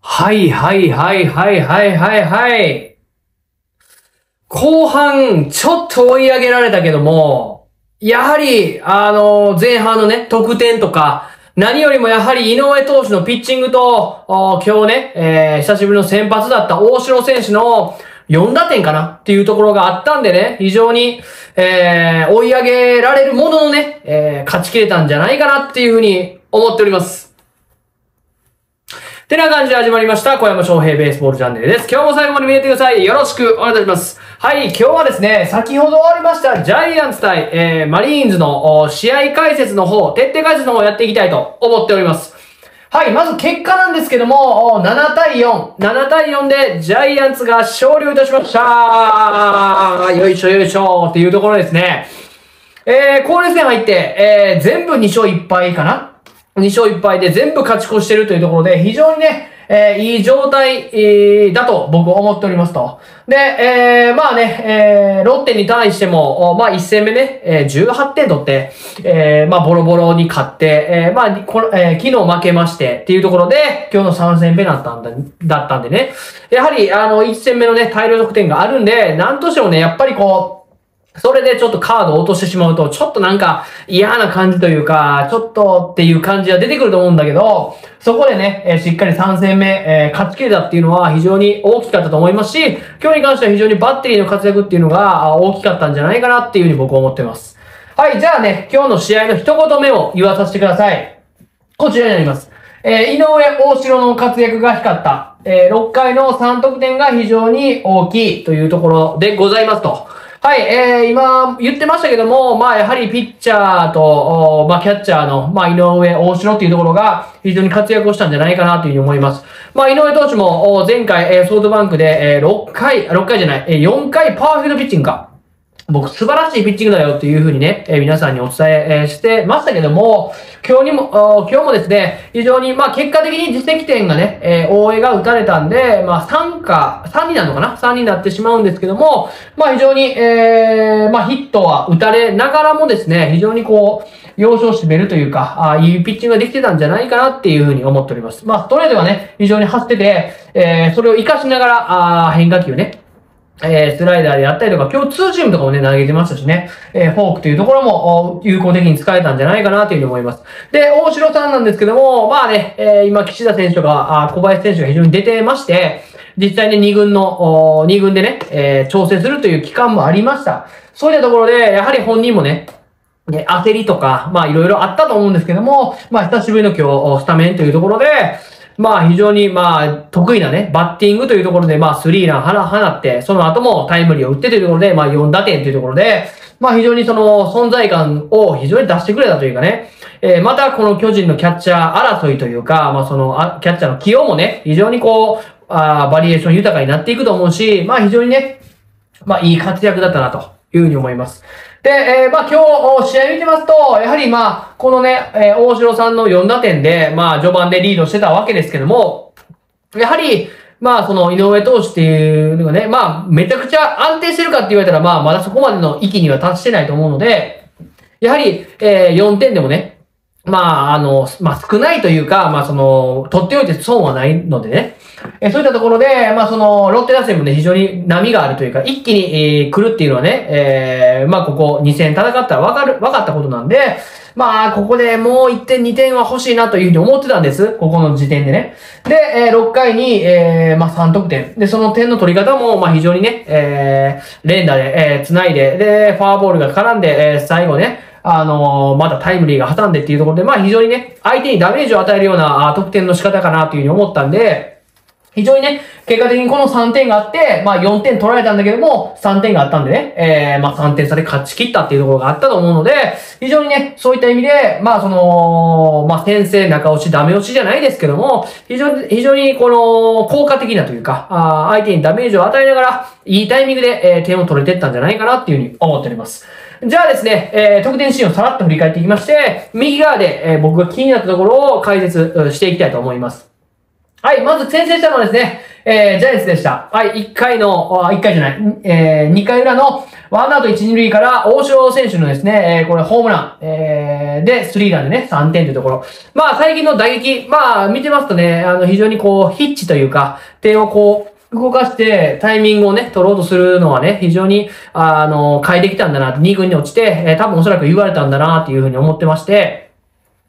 はい。後半、ちょっと追い上げられたけども、やはり、前半のね、得点とか、何よりもやはり井上投手のピッチングと、今日ね、久しぶりの先発だった大城選手の4打点かなっていうところがあったんでね、非常に、追い上げられるもののね、勝ち切れたんじゃないかなっていうふうに思っております。てな感じで始まりました。小山翔平ベースボールチャンネルです。今日も最後まで見てください。よろしくお願いいたします。はい、今日はですね、先ほど終わりましたジャイアンツ対、マリーンズの試合解説の方、徹底解説の方をやっていきたいと思っております。はい、まず結果なんですけども、7対4でジャイアンツが勝利をいたしました。よいしょっていうところですね。交流戦入って、全部2勝1敗かな。2勝1敗で全部勝ち越してるというところで、非常にね、いい状態、だと僕思っておりますと。で、まあね、ロッテに対しても、まあ1戦目ね、18点取って、まあボロボロに勝って、まあ昨日負けましてっていうところで、今日の3戦目だったんでね、やはり1戦目のね、大量得点があるんで、なんとしてもね、やっぱりこう、それでちょっとカードを落としてしまうと、ちょっとなんか嫌な感じというか、ちょっとっていう感じが出てくると思うんだけど、そこでね、しっかり3戦目、勝ち切れたっていうのは非常に大きかったと思いますし、今日に関しては非常にバッテリーの活躍っていうのが大きかったんじゃないかなっていうふうに僕は思ってます。はい、じゃあね、今日の試合の一言目を言わさせてください。こちらになります。井上大城の活躍が光った。6回の3得点が非常に大きいというところでございますと。はい、今言ってましたけども、まあやはりピッチャーと、まあキャッチャーの、まあ井上、大城っていうところが非常に活躍をしたんじゃないかなというふうに思います。まあ井上投手も前回、ソフトバンクで4回パーフェクトピッチングか。僕素晴らしいピッチングだよっていうふうにね、皆さんにお伝えしてましたけども、今日もですね、非常に、まあ結果的に自責点がね、大江が打たれたんで、まあ3になるのかな ?3 になってしまうんですけども、まあ非常に、まあヒットは打たれながらもですね、非常にこう、要所を締めるというか、いいピッチングができてたんじゃないかなっていうふうに思っております。まあストレートがね、非常に走ってて、それを活かしながら、変化球ね、スライダーであったりとか、今日ツーシームとかもね、投げてましたしね、フォークというところも、有効的に使えたんじゃないかなというふうに思います。で、大城さんなんですけども、まあね、今、岸田選手とか、小林選手が非常に出てまして、実際に2軍でね、調整するという期間もありました。そういったところで、やはり本人もね、焦りとか、まあいろいろあったと思うんですけども、まあ久しぶりの今日、スタメンというところで、まあ非常にまあ得意なね、バッティングというところでまあスリーラン放って、その後もタイムリーを打ってというところでまあ4打点というところで、まあ非常にその存在感を非常に出してくれたというかね、またこの巨人のキャッチャー争いというか、まあそのキャッチャーの起用もね、非常にこう、バリエーション豊かになっていくと思うし、まあ非常にね、まあいい活躍だったなというふうに思います。で、まあ、今日、試合見てますと、やはりまあ、このね、大城さんの4打点で、まあ、序盤でリードしてたわけですけども、やはり、まあ、その、井上投手っていうのがね、まあ、めちゃくちゃ安定してるかって言われたら、まあ、まだそこまでの域には達してないと思うので、やはり、4点でもね、まあ、まあ、少ないというか、まあ、その、取っておいて損はないのでね、そういったところで、まあ、その、ロッテ打線もね、非常に波があるというか、一気に、来るっていうのはね、まあ、ここ2戦戦ったら分かったことなんで、まあ、ここでもう1点、2点は欲しいなというふうに思ってたんです。ここの時点でね。で、6回に、まあ、3得点。で、その点の取り方も、まあ、非常にね、連打で、繋いで、で、フォアボールが絡んで、最後ね、またタイムリーが挟んでっていうところで、まあ、非常にね、相手にダメージを与えるような、得点の仕方かなというふうに思ったんで、非常にね、結果的にこの3点があって、まあ4点取られたんだけども、3点があったんでね、まあ3点差で勝ち切ったっていうところがあったと思うので、非常にね、そういった意味で、まあその、まあ先制、中押し、ダメ押しじゃないですけども、非常にこの、効果的なというか、相手にダメージを与えながら、いいタイミングで、点を取れてったんじゃないかなっていうふうに思っております。じゃあですね、得点シーンをさらっと振り返っていきまして、右側で、僕が気になったところを解説していきたいと思います。はい、まず先制したのはですね、ジャイアンツでした。はい、2回裏のワンアウト1、2塁から大城選手のですね、これホームラン、で、スリーランでね、3点というところ。まあ、最近の打撃、まあ、見てますとね、非常にこう、ヒッチというか、点をこう、動かしてタイミングをね、取ろうとするのはね、非常に、変えてきたんだな、2軍に落ちて、多分おそらく言われたんだな、っていうふうに思ってまして、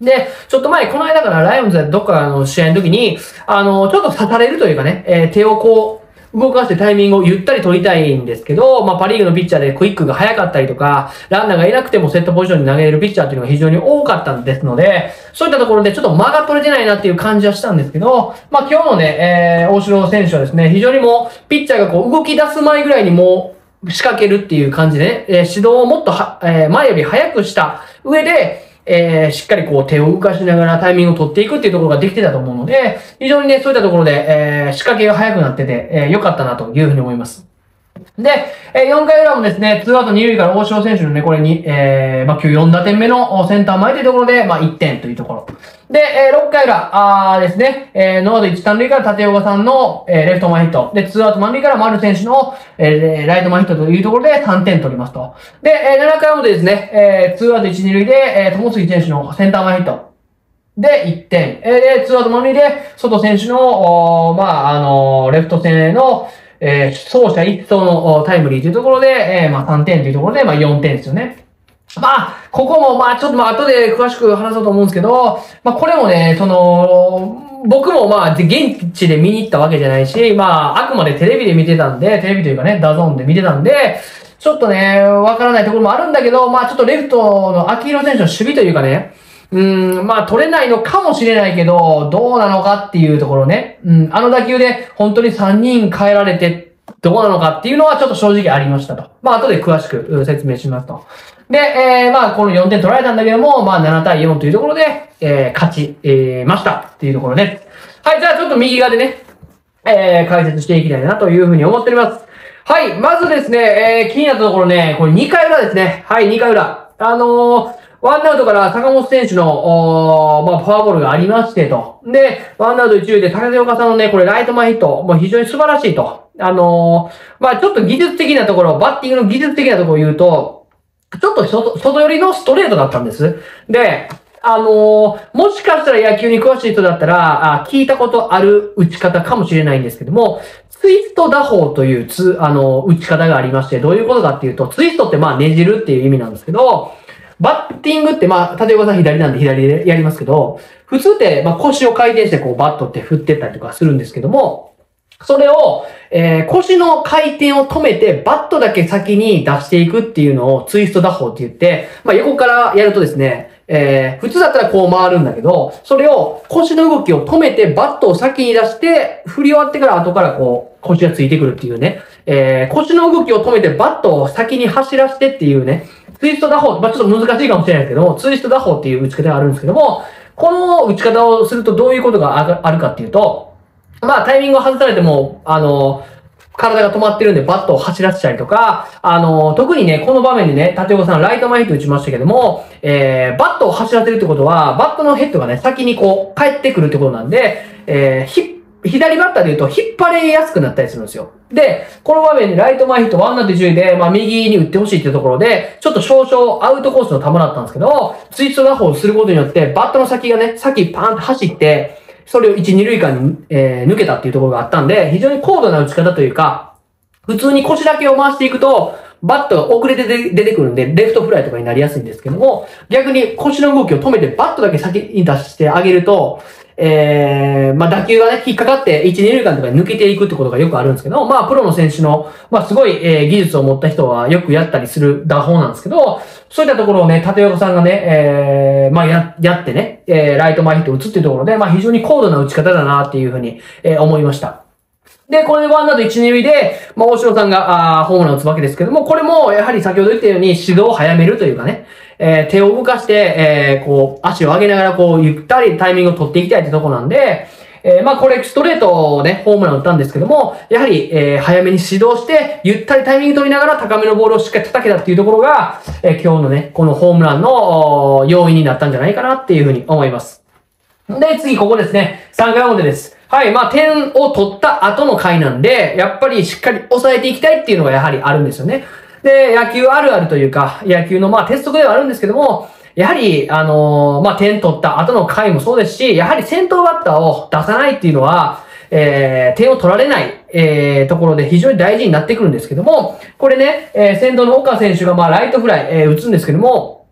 で、ちょっと前、この間からライオンズでどっかの試合の時に、ちょっと刺されるというかね、手をこう、動かしてタイミングをゆったり取りたいんですけど、まあ、パリーグのピッチャーでクイックが速かったりとか、ランナーがいなくてもセットポジションに投げれるピッチャーっていうのが非常に多かったんですので、そういったところでちょっと間が取れてないなっていう感じはしたんですけど、まあ、今日のね、大城選手はですね、非常にもう、ピッチャーがこう動き出す前ぐらいにもう仕掛けるっていう感じでね、指導をもっと前より早くした上で、しっかりこう手を動かしながらタイミングを取っていくっていうところができてたと思うので、非常にね、そういったところで、仕掛けが早くなってて、良かったなというふうに思います。で、4回裏もですね、2アウト2塁から大城選手のね、これに、まあ、今日4打点目のセンター前というところで、まあ、1点というところ。で、6回裏ですね、ノーアウト1、3塁から立岡さんの、レフト前ヒット。で、2アウト満塁から丸選手の、ライト前ヒットというところで3点取りますと。で、7回表ですね、2アウト1、2塁で、友杉選手のセンター前ヒット。で、1点。で、2アウト満塁で、外選手の、まあ、レフト線の、走者一掃のタイムリーというところで、まあ3点というところで、まあ4点ですよね。まあ、ここも、まあちょっとまあ後で詳しく話そうと思うんですけど、まあこれもね、僕もまあ現地で見に行ったわけじゃないし、まああくまでテレビで見てたんで、テレビというかね、ダゾーンで見てたんで、ちょっとね、わからないところもあるんだけど、まあちょっとレフトの秋広選手の守備というかね、まあ取れないのかもしれないけど、どうなのかっていうところね。あの打球で本当に3人変えられてどうなのかっていうのはちょっと正直ありましたと。まあ後で詳しく説明しますと。で、まあこの4点取られたんだけども、まあ7対4というところで、勝ち、ましたっていうところです。はい、じゃあちょっと右側でね、解説していきたいなというふうに思っております。はい、まずですね、気になったところね、これ2回裏ですね。はい、2回裏。ワンアウトから坂本選手の、まあ、フォアボールがありましてと。で、ワンアウト一塁で立岡さんのね、これライト前ヒット、もう非常に素晴らしいと。まあ、ちょっと技術的なところ、バッティングの技術的なところを言うと、ちょっと外寄りのストレートだったんです。で、もしかしたら野球に詳しい人だったら、聞いたことある打ち方かもしれないんですけども、ツイスト打法という打ち方がありまして、どういうことかっていうと、ツイストってまあ、ねじるっていう意味なんですけど、バッティングって、まあ、立岡さん左なんで左でやりますけど、普通って、まあ、腰を回転して、こう、バットって振ってったりとかするんですけども、それを、腰の回転を止めて、バットだけ先に出していくっていうのをツイスト打法って言って、まあ、横からやるとですね、普通だったらこう回るんだけど、それを腰の動きを止めて、バットを先に出して、振り終わってから後からこう、腰がついてくるっていうね、腰の動きを止めて、バットを先に走らせてっていうね、ツイスト打法、まあ、ちょっと難しいかもしれないですけども、ツイスト打法っていう打ち方があるんですけども、この打ち方をするとどういうことがあるかっていうと、まあ、タイミングを外されても、体が止まってるんでバットを走らせたりとか、特にね、この場面でね、立岡さんライト前ヒット打ちましたけども、バットを走らせるってことは、バットのヘッドがね、先にこう、返ってくるってことなんで、左バッターで言うと引っ張れやすくなったりするんですよ。で、この場面でライト前ヒットワンアウト10で、まあ右に打ってほしいっていうところで、ちょっと少々アウトコースの球だったんですけど、ツイスト打法をすることによって、バットの先がね、先パーンと走って、それを1、2塁間に、抜けたっていうところがあったんで、非常に高度な打ち方というか、普通に腰だけを回していくと、バットが遅れて出てくるんで、レフトフライとかになりやすいんですけども、逆に腰の動きを止めてバットだけ先に出してあげると、まあ、打球がね、引っかかって、1、2塁間とかに抜けていくってことがよくあるんですけど、まあ、プロの選手の、まあ、すごい、技術を持った人はよくやったりする打法なんですけど、そういったところをね、立岡さんがね、まあ、やってね、ライト前ヒットを打つっていうところで、まあ、非常に高度な打ち方だなっていうふうに、思いました。で、これでワンアウト1、2塁で、まあ、大城さんが、ホームランを打つわけですけども、これも、やはり先ほど言ったように、指導を早めるというかね、手を動かして、こう、足を上げながら、こう、ゆったりタイミングを取っていきたいってとこなんで、まあ、これ、ストレートをね、ホームラン打ったんですけども、やはり、早めに指導して、ゆったりタイミング取りながら、高めのボールをしっかり叩けたっていうところが、今日のね、このホームランの、要因になったんじゃないかなっていうふうに思います。で、次、ここですね、3回表です。はい。まあ、点を取った後の回なんで、やっぱりしっかり抑えていきたいっていうのがやはりあるんですよね。で、野球あるあるというか、野球のまあ、鉄則ではあるんですけども、やはり、まあ、点取った後の回もそうですし、やはり先頭バッターを出さないっていうのは、点を取られない、ところで非常に大事になってくるんですけども、これね、先頭の岡選手がまあ、ライトフライ、打つんですけども、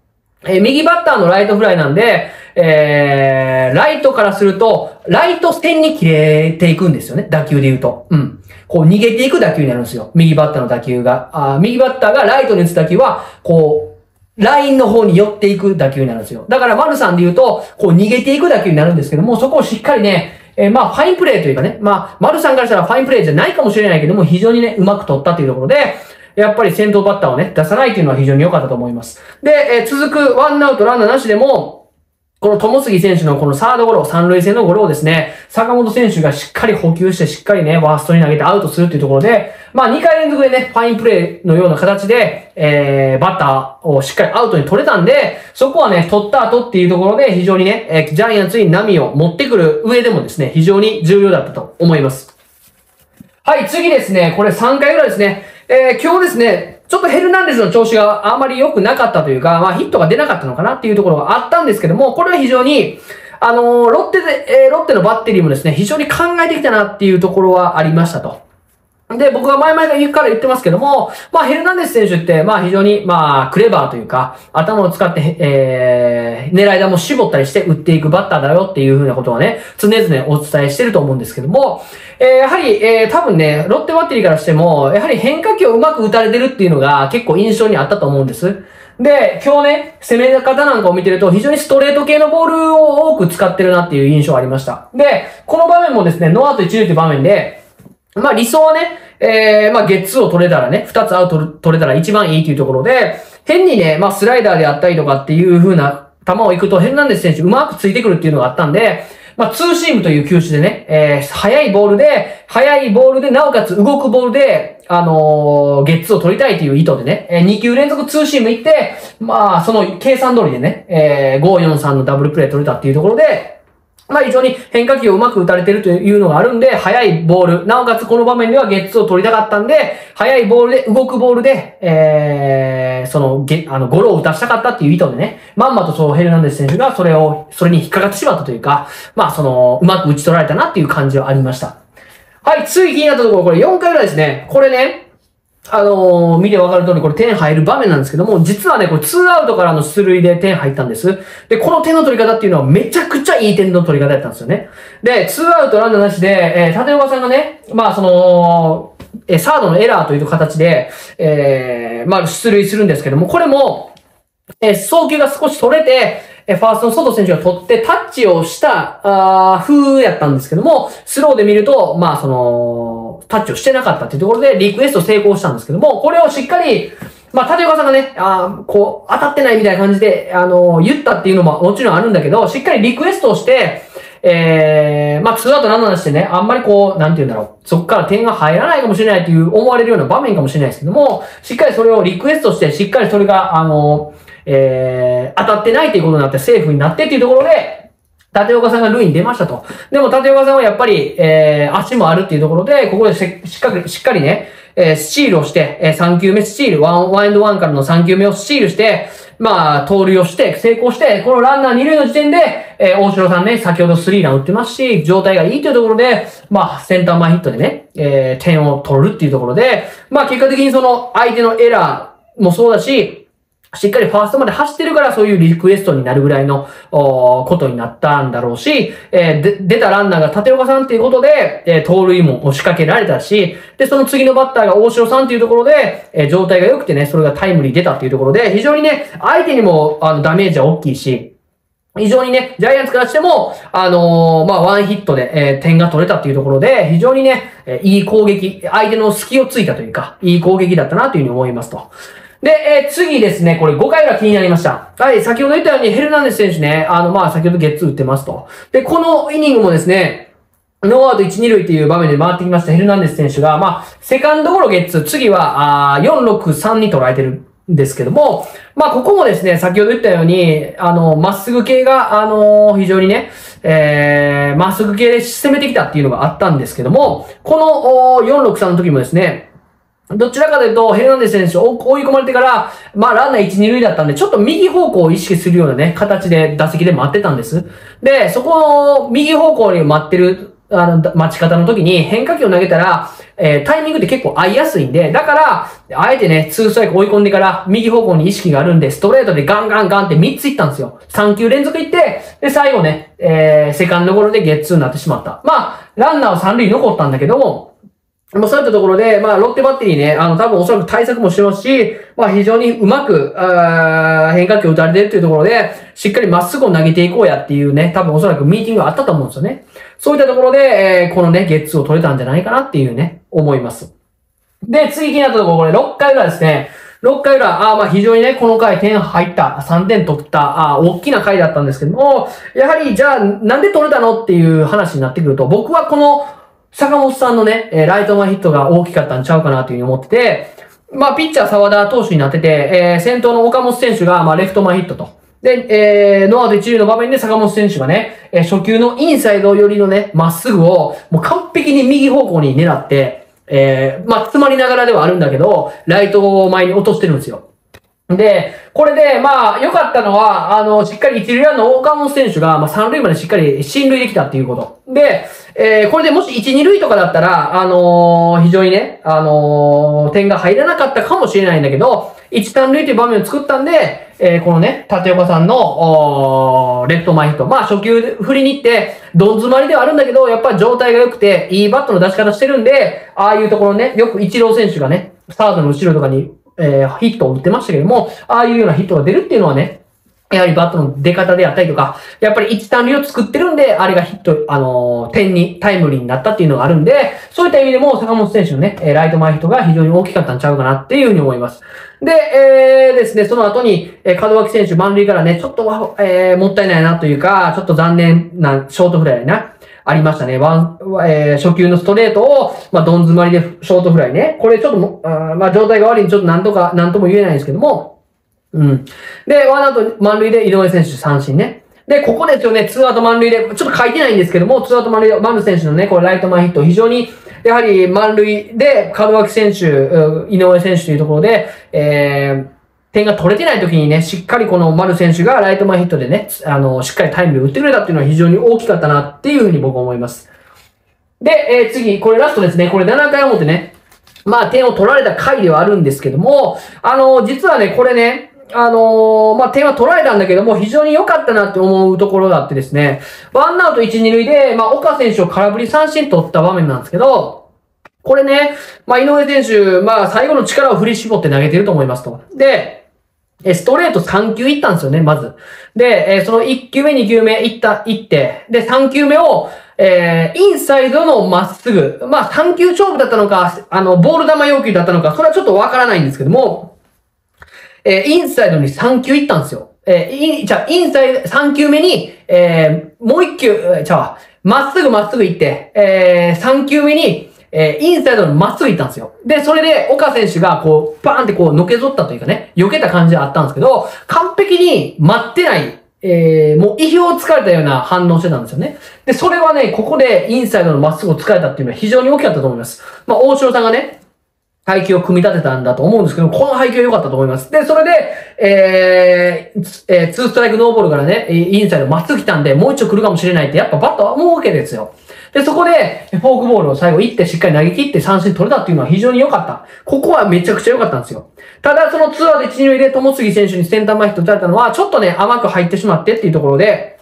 右バッターのライトフライなんで、ライトからすると、ライト線に切れていくんですよね。打球で言うと。うん。こう逃げていく打球になるんですよ。右バッターの打球が。右バッターがライトに打つ打球は、こう、ラインの方に寄っていく打球になるんですよ。だから、丸さんで言うと、こう逃げていく打球になるんですけども、そこをしっかりね、まあ、ファインプレーというかね、まあ、丸さんからしたらファインプレーじゃないかもしれないけども、非常にね、うまく取ったというところで、やっぱり先頭バッターをね、出さないというのは非常に良かったと思います。で、続くワンアウトランナーなしでも、この友杉選手のこのサードゴロ、三塁線のゴロをですね、坂本選手がしっかり補給して、しっかりね、ワーストに投げてアウトするというところで、まあ2回連続でね、ファインプレーのような形で、バッターをしっかりアウトに取れたんで、そこはね、取った後っていうところで非常にね、ジャイアンツに波を持ってくる上でもですね、非常に重要だったと思います。はい、次ですね、これ3回ぐらいですね、今日ですね、ちょっとヘルナンデスの調子があまり良くなかったというか、まあヒットが出なかったのかなっていうところがあったんですけども、これは非常に、ロッテのバッテリーもですね、非常に考えてきたなっていうところはありましたと。で、僕は前々から言ってますけども、まあヘルナンデス選手って、まあ非常に、まあクレバーというか、頭を使って、狙い球も絞ったりして打っていくバッターだよっていうふうなことはね、常々お伝えしてると思うんですけども、やはり、多分ね、ロッテバッテリーからしても、やはり変化球をうまく打たれてるっていうのが結構印象にあったと思うんです。で、今日ね、攻め方なんかを見てると、非常にストレート系のボールを多く使ってるなっていう印象がありました。で、この場面もですね、ノーアウト一塁という場面で、まあ理想はね、まあゲッツーを取れたらね、2つアウト取れたら一番いいというところで、変にね、まあスライダーであったりとかっていう風な球を行くとヘルナンデス選手うまくついてくるっていうのがあったんで、まあツーシームという球種でね、速いボールで、なおかつ動くボールで、ゲッツーを取りたいという意図でね、2球連続ツーシーム行って、まあその計算通りでね、543のダブルプレー取れたっていうところで、まあ非常に変化球をうまく打たれてるというのがあるんで、速いボール。なおかつこの場面ではゲッツーを取りたかったんで、速いボールで、動くボールで、ゴロを打たしたかったっていう意図でね、まんまとそうヘルナンデス選手がそれに引っかかってしまったというか、まあうまく打ち取られたなっていう感じはありました。はい、次気になったところ、これ4回ぐらいですね。これね、見てわかる通り、これ点入る場面なんですけども、実はね、これ2アウトからの出塁で点入ったんです。で、この点の取り方っていうのはめちゃくちゃいい点の取り方だったんですよね。で、2アウトランナーなしで、立岡さんがね、まあサードのエラーという形で、まあ出塁するんですけども、これも、送球が少し取れて、ファーストの外選手が取ってタッチをした、風やったんですけども、スローで見ると、まあタッチをしてなかったっていうところでリクエスト成功したんですけども、これをしっかり、まあ、立岡さんがね、こう、当たってないみたいな感じで、言ったっていうのももちろんあるんだけど、しっかりリクエストをして、まあ、2アウトランナーしてね、あんまりこう、なんて言うんだろう、そこから点が入らないかもしれないという思われるような場面かもしれないですけども、しっかりそれをリクエストして、しっかりそれが、当たってないということになって、セーフになってっていうところで、立岡さんが塁に出ましたと。でも立岡さんはやっぱり、足もあるっていうところで、ここでしっかりね、スチールをして、3球目スチール、ワンエンドワンからの3球目をスチールして、まあ、盗塁をして、成功して、このランナー2塁の時点で、大城さんね、先ほどスリーラン打ってますし、状態がいいというところで、まあ、センター前ヒットでね、点を取るっていうところで、まあ、結果的にその相手のエラーもそうだし、しっかりファーストまで走ってるからそういうリクエストになるぐらいのことになったんだろうし、出たランナーが立岡さんっていうことで、盗塁も仕掛けられたし、で、その次のバッターが大城さんっていうところで、状態が良くてね、それがタイムリー出たっていうところで、非常にね、相手にもダメージは大きいし、非常にね、ジャイアンツからしても、まあ、ワンヒットで、点が取れたっていうところで、非常にね、いい攻撃、相手の隙をついたというか、いい攻撃だったなというふうに思いますと。で、次ですね、これ5回裏気になりました。はい、先ほど言ったようにヘルナンデス選手ね、まあ、先ほどゲッツー打ってますと。で、このイニングもですね、ノーアウト1、2塁っていう場面で回ってきましたヘルナンデス選手が、まあ、セカンドゴロゲッツー、次は、4、6、3に捉えてるんですけども、まあ、ここもですね、先ほど言ったように、まっすぐ系が、非常にね、まっすぐ系で攻めてきたっていうのがあったんですけども、この463の時もですね、どちらかというと、ヘルナンデス選手追い込まれてから、まあ、ランナー1、2塁だったんで、ちょっと右方向を意識するようなね、形で打席で待ってたんです。で、そこの右方向に待ってる、待ち方の時に変化球を投げたら、タイミングって結構合いやすいんで、だから、あえてね、2ストライク追い込んでから、右方向に意識があるんで、ストレートでガンガンガンって3ついったんですよ。3球連続いって、で、最後ね、セカンドゴロでゲッツーになってしまった。まあ、ランナーを3塁残ったんだけども、まあそういったところで、まあロッテバッテリーね、多分おそらく対策もしてますし、まあ非常にうまく、変化球を打たれてるっていうところで、しっかりまっすぐを投げていこうやっていうね、多分おそらくミーティングがあったと思うんですよね。そういったところで、このね、ゲッツーを取れたんじゃないかなっていうね、思います。で、次気になったところ、これ6回裏ですね。6回裏、まあ非常にね、この回点入った、3点取った、大きな回だったんですけども、やはりじゃあなんで取れたのっていう話になってくると、僕はこの、坂本さんのね、ライト前ヒットが大きかったんちゃうかなというふうに思ってて、まあ、ピッチャー沢田投手になってて、先頭の岡本選手が、まあ、レフト前ヒットと。で、ノーアウト一塁の場面で坂本選手がね、初球のインサイド寄りのね、まっすぐを、もう完璧に右方向に狙って、まあ、詰まりながらではあるんだけど、ライト前に落としてるんですよ。で、これで、まあ、良かったのは、しっかり一塁ランナーの岡本選手が、まあ、三塁までしっかり進塁できたっていうこと。で、これでもし一、二塁とかだったら、非常にね、点が入らなかったかもしれないんだけど、一、三塁という場面を作ったんで、このね、立岡さんの、レフト前ヒット。まあ、初球振りに行って、どん詰まりではあるんだけど、やっぱり状態が良くて、いいバットの出し方してるんで、ああいうところね、よくイチロー選手がね、サードの後ろとかに、ヒットを打ってましたけども、ああいうようなヒットが出るっていうのはね、やはりバットの出方であったりとか、やっぱり一単塁を作ってるんで、あれがヒット、点に、タイムリーになったっていうのがあるんで、そういった意味でも坂本選手のね、ライト前ヒットが非常に大きかったんちゃうかなっていうふうに思います。で、ですね、その後に、門脇選手満塁からね、ちょっと、もったいないなというか、ちょっと残念な、ショートフライな。ありましたね。初球のストレートを、まあ、どん詰まりでショートフライね。これちょっとも、まあ、状態が悪いんで、ちょっとなんとも言えないんですけども。うん。で、ワンアウト満塁で井上選手三振ね。で、ここですよね、ツーアウト満塁で、ちょっと書いてないんですけども、ツーアウト満塁で、丸選手のね、これライト前ヒット、非常に、やはり満塁で、門脇選手、井上選手というところで、点が取れてない時にね、しっかりこの丸選手がライト前ヒットでね、しっかりタイムリーを打ってくれたっていうのは非常に大きかったなっていうふうに僕は思います。で、次、これラストですね。これ7回表ね。まあ、点を取られた回ではあるんですけども、実はね、これね、まあ、点は取られたんだけども、非常に良かったなって思うところだってですね、ワンアウト1、2塁で、まあ、岡選手を空振り三振取った場面なんですけど、これね、まあ、井上選手、まあ、最後の力を振り絞って投げてると思いますと。で、ストレート3球いったんですよね、まず。で、その1球目、2球目いって、で、3球目を、インサイドのまっすぐ。まあ、3球勝負だったのか、ボール球要求だったのか、それはちょっとわからないんですけども、インサイドに3球いったんですよ。インサイド、3球目に、もう1球、まっすぐいって、3球目に、インサイドのまっすぐ行ったんですよ。で、それで、岡選手が、こう、バーンってこう、のけぞったというかね、避けた感じがあったんですけど、完璧に待ってない、もう意表を突かれたような反応してたんですよね。で、それはね、ここでインサイドのまっすぐを突かれたっていうのは非常に大きかったと思います。まあ、大城さんがね、配球を組み立てたんだと思うんですけど、この配球良かったと思います。で、それで、2ストライクノーボールからね、インサイドまっすぐ来たんで、もう一度来るかもしれないって、やっぱバットはもう OK ですよ。で、そこで、フォークボールを最後いって、しっかり投げ切って三振取れたっていうのは非常に良かった。ここはめちゃくちゃ良かったんですよ。ただ、そのツーアウト1、2塁で、友杉選手にセンター前ヒット打たれたのは、ちょっとね、甘く入ってしまってっていうところで、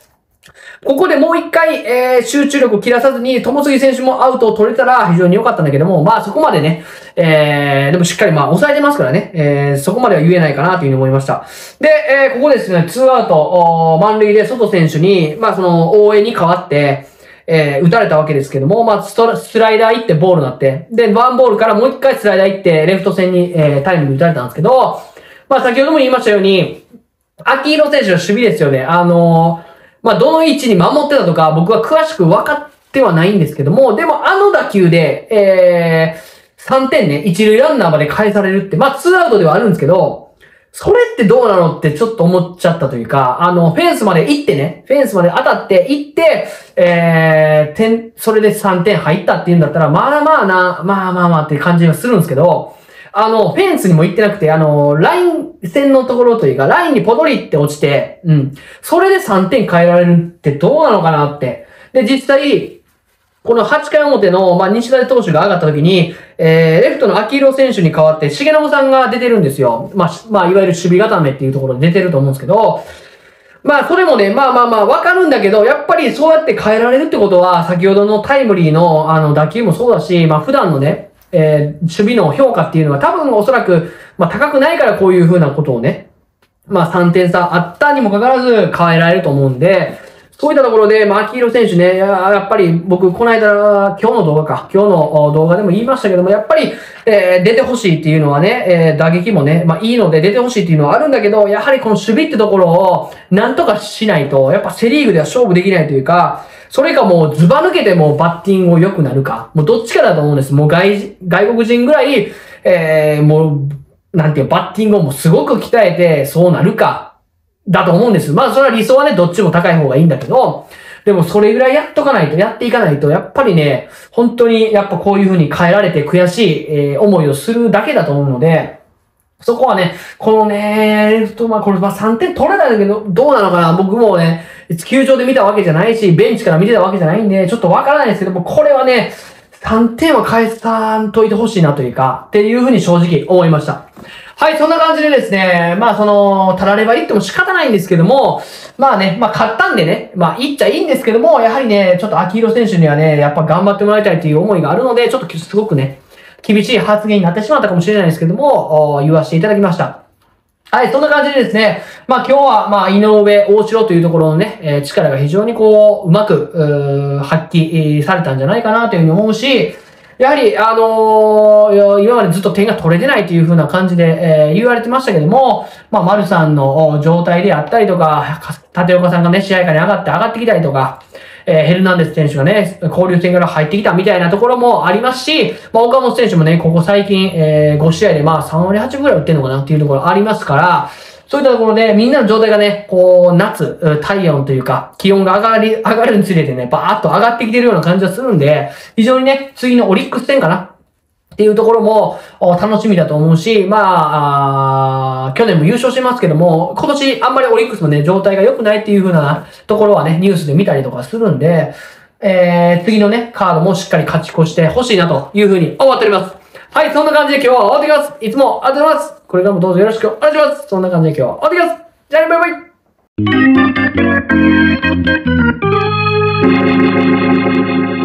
ここでもう一回、集中力を切らさずに、友杉選手もアウトを取れたら非常に良かったんだけども、まあそこまでね、でもしっかりまあ抑えてますからね、そこまでは言えないかなというふうに思いました。で、ここですね、ツーアウト、満塁で外選手に、まあその、応援に変わって、打たれたわけですけども、まあ、スライダー行ってボールになって、で、ワンボールからもう一回スライダー行って、レフト線に、タイミング打たれたんですけど、まあ、先ほども言いましたように、秋広選手の守備ですよね。まあ、どの位置に守ってたとか、僕は詳しく分かってはないんですけども、でもあの打球で、3点ね、一塁ランナーまで返されるって、まあ、ツーアウトではあるんですけど、それってどうなのってちょっと思っちゃったというか、フェンスまで行ってね、フェンスまで当たって行って、それで3点入ったっていうんだったら、まあっていう感じがするんですけど、フェンスにも行ってなくて、ライン線のところというか、ラインにポトリって落ちて、うん。それで3点変えられるってどうなのかなって。で、実際、この8回表の、西舘投手が上がった時に、レフトの秋広選手に代わって、重信さんが出てるんですよ。いわゆる守備固めっていうところで出てると思うんですけど、それもね、わかるんだけど、やっぱりそうやって変えられるってことは、先ほどのタイムリーの、打球もそうだし、普段のね、守備の評価っていうのは多分おそらく、高くないからこういう風なことをね、3点差あったにもかかわらず変えられると思うんで、そういったところで、秋広選手ね、やっぱり僕、この間、今日の動画でも言いましたけども、やっぱり、出てほしいっていうのはね、打撃もね、いいので出てほしいっていうのはあるんだけど、やはりこの守備ってところを、なんとかしないと、やっぱセリーグでは勝負できないというか、それかもうズバ抜けてもバッティングを良くなるか、もうどっちかだと思うんです。もう外国人ぐらい、バッティングをもうすごく鍛えて、そうなるか、だと思うんです。それは理想はね、どっちも高い方がいいんだけど、でもそれぐらいやっていかないと、やっぱりね、本当にやっぱこういう風に変えられて悔しい、思いをするだけだと思うので、そこはね、3点取れたんだけど、どうなのかな？僕もね、球場で見たわけじゃないし、ベンチから見てたわけじゃないんで、ちょっとわからないですけども、これはね、3点は返さんといてほしいなというか、っていうふうに正直思いました。はい、そんな感じでですね、たられば言っても仕方ないんですけども、勝ったんでね、言っちゃいいんですけども、やはりね、ちょっと秋広選手にはね、やっぱ頑張ってもらいたいという思いがあるので、ちょっとすごくね、厳しい発言になってしまったかもしれないですけども、言わせていただきました。はい、そんな感じでですね、今日は、井上、大城というところのね、力が非常にうまく、発揮されたんじゃないかなというふうに思うし、やはり、今までずっと点が取れてないというふうな感じで、言われてましたけども、丸さんの状態であったりとか、立岡さんがね、試合下に上がってきたりとか、ヘルナンデス選手がね、交流戦から入ってきたみたいなところもありますし、岡本選手もね、ここ最近、5試合で3割8分ぐらい打ってるのかなっていうところありますから、そういったところで、みんなの状態がね、夏、体温というか、気温が上がるにつれてね、バーッと上がってきてるような感じがするんで、非常にね、次のオリックス戦かなっていうところも楽しみだと思うし、去年も優勝してますけども、今年あんまりオリックスのね、状態が良くないっていう風なところはね、ニュースで見たりとかするんで、次のね、カードもしっかり勝ち越してほしいなという風に思っております。はい、そんな感じで今日は終わってきます。いつもありがとうございます。これからもどうぞよろしくお願いします。そんな感じで今日は終わってきます。じゃあね、バイバイ。